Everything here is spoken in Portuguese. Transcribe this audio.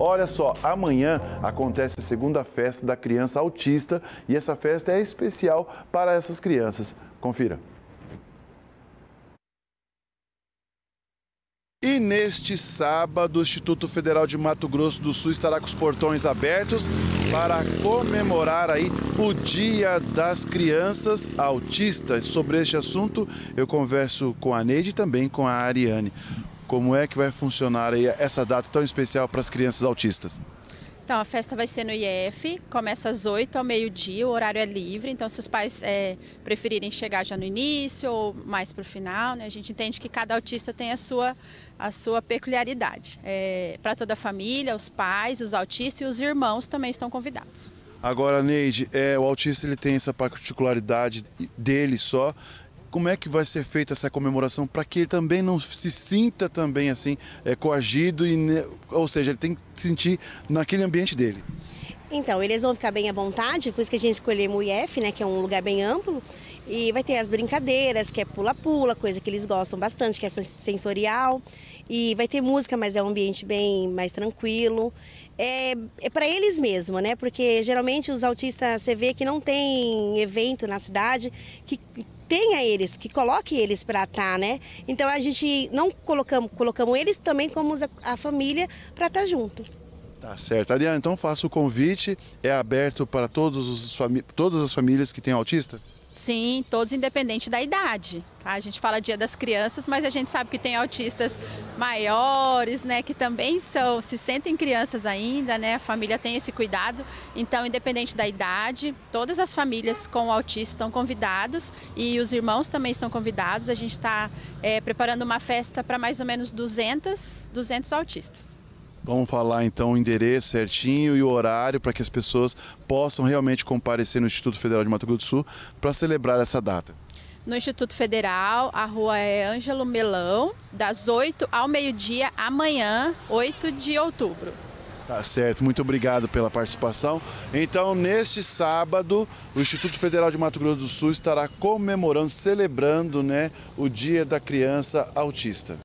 Olha só, amanhã acontece a segunda festa da criança autista e essa festa é especial para essas crianças. Confira. E neste sábado, o Instituto Federal de Mato Grosso do Sul estará com os portões abertos para comemorar aí o Dia das Crianças Autistas. Sobre este assunto, eu converso com a Neide e também com a Ariane. Como é que vai funcionar aí essa data tão especial para as crianças autistas? Então, a festa vai ser no IF, começa às 8h ao meio-dia, o horário é livre, então se os pais preferirem chegar já no início ou mais para o final, né, a gente entende que cada autista tem a sua peculiaridade. Para toda a família, os pais, os autistas e os irmãos também estão convidados. Agora, Neide, o autista ele tem essa particularidade dele só. Como é que vai ser feita essa comemoração para que ele também não se sinta também assim coagido, ou seja, ele tem que se sentir naquele ambiente dele? Então, eles vão ficar bem à vontade, por isso que a gente escolheu o IF, né, que é um lugar bem amplo, e vai ter as brincadeiras, que é pula-pula, coisa que eles gostam bastante, que é sensorial, e vai ter música, mas é um ambiente bem mais tranquilo. É para eles mesmo, né, porque geralmente os autistas, você vê que não tem evento na cidade que tenha eles, que coloque eles para estar, né? Então a gente não colocamos eles também como a família para estar junto. Tá certo. Adriana, então faço o convite, é aberto para todas as famílias que têm autista? Sim, todos, independente da idade. Tá? A gente fala Dia das Crianças, mas a gente sabe que tem autistas maiores, né, que também se sentem crianças ainda, né? A família tem esse cuidado. Então, independente da idade, todas as famílias com autista estão convidados e os irmãos também estão convidados. A gente está preparando uma festa para mais ou menos 200 autistas. Vamos falar então o endereço certinho e o horário para que as pessoas possam realmente comparecer no Instituto Federal de Mato Grosso do Sul para celebrar essa data. No Instituto Federal, a rua é Ângelo Melão, das 8h ao meio-dia, amanhã, 8 de outubro. Tá certo, muito obrigado pela participação. Então, neste sábado, o Instituto Federal de Mato Grosso do Sul estará comemorando, celebrando, né, o Dia da Criança Autista.